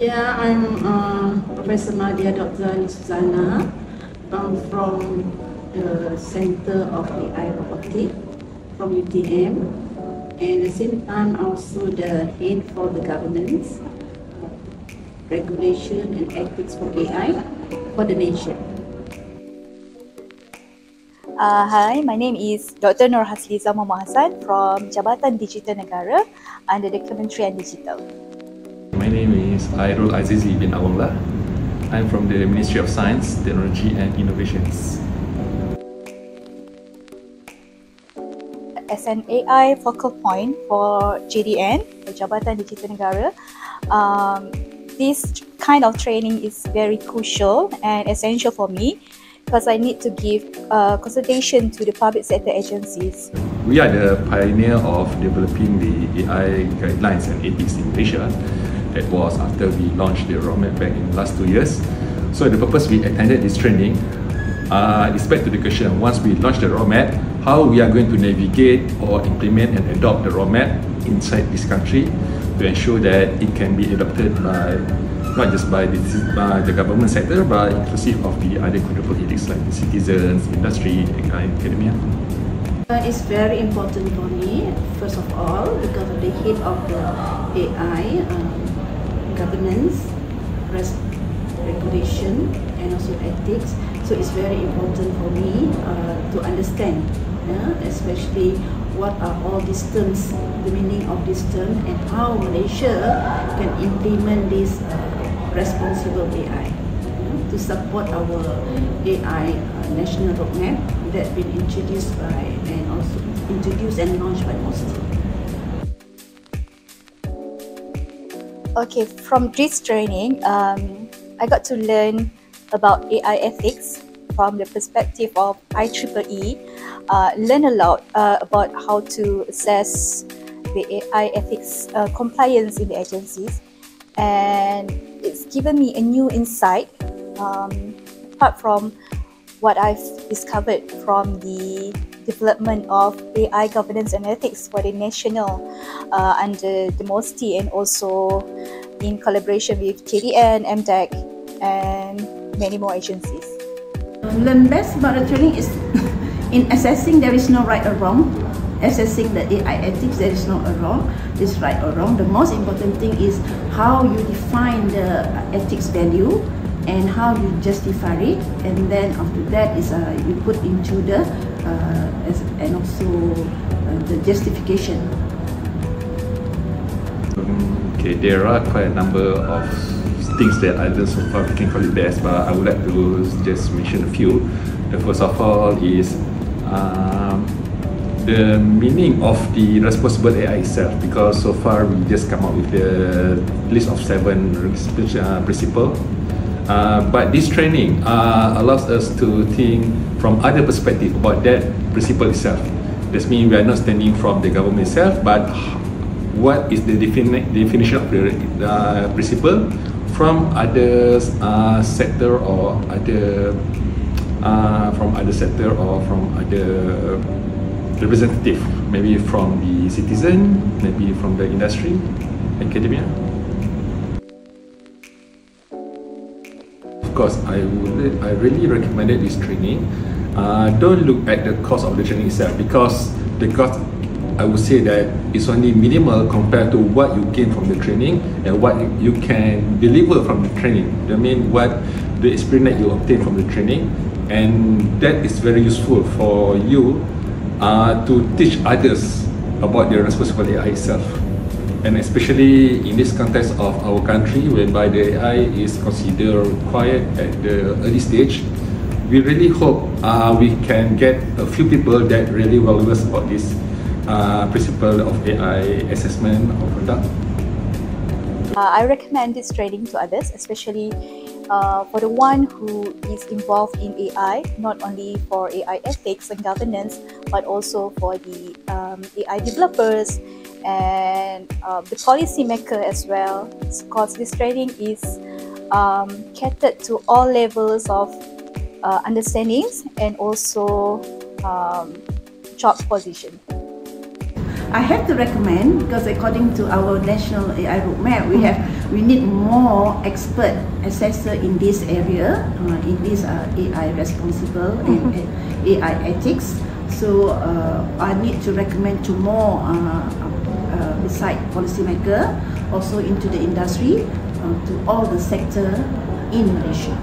Yeah, I'm Professor Nadia Dr. Susana. I'm from the Centre of AI Robotics from UTM. And at the same time, also the head for the governance, regulation and ethics for AI for the nation. Hi, my name is Dr. Norhasliza Mohamadzain from Jabatan Digital Negara under the Kementerian Digital. My name is Roizizy Bin Awangla. I'm from the Ministry of Science, Technology and Innovations. As an AI focal point for KDN, for Jabatan Digital Negara, this kind of training is very crucial and essential for me because I need to give consultation to the public sector agencies. We are the pioneer of developing the AI guidelines and ethics in Malaysia. That was after we launched the roadmap back in the last 2 years. So the purpose we attended this training, respect to the question, once we launch the roadmap, how we are going to navigate or implement and adopt the roadmap inside this country to ensure that it can be adopted by not just by the government sector, but inclusive of the other critical elites like the citizens, industry, and academia. It's very important for me, first of all, because of the head of the AI governance, regulation, and also ethics. So it's very important for me to understand, especially what are all these terms, the meaning of these terms, and how Malaysia can implement this responsible AI to support our AI national roadmap that's been introduced by and also introduced and launched by MOSTI. Okay, from this training, I got to learn about AI ethics from the perspective of IEEE, learn a lot about how to assess the AI ethics compliance in the agencies, and it's given me a new insight apart from what I've discovered from the development of AI governance and ethics for the national under the MOSTI and also in collaboration with KDN, MTEC and many more agencies. Learn best about the training is in assessing there is no right or wrong. Assessing the AI ethics, there is no wrong, it's right or wrong. The most important thing is how you define the ethics value and how you justify it, and then after that is you put into the and also the justification. Okay, there are quite a number of things that I learned so far. We can call it this, but I would like to just mention a few. The first of all is the meaning of the responsible AI itself, because so far we just come up with the list of 7 principles. But this training allows us to think from other perspective about that principle itself. That means we are not standing from the government itself, but what is the definition of the principle from other sector or other from other representative, maybe from the citizen, maybe from the industry, academia. I really recommended this training. Don't look at the cost of the training itself, because the cost, I would say that it's only minimal compared to what you gain from the training and what you can deliver from the training. I mean, what the experience that you obtain from the training, and that is very useful for you to teach others about the responsible AI itself. And especially in this context of our country, whereby the AI is considered required at the early stage, we really hope we can get a few people that really well-versed about this principle of AI assessment of conduct. I recommend this training to others, especially for the one who is involved in AI, not only for AI ethics and governance, but also for the AI developers and the policy maker as well, because this training is catered to all levels of understandings and also job position. I have to recommend, because according to our national AI roadmap, we need more expert assessor in this area, in this AI responsible and AI ethics. So I need to recommend to more beside policymaker, also into the industry, to all the sector in Malaysia.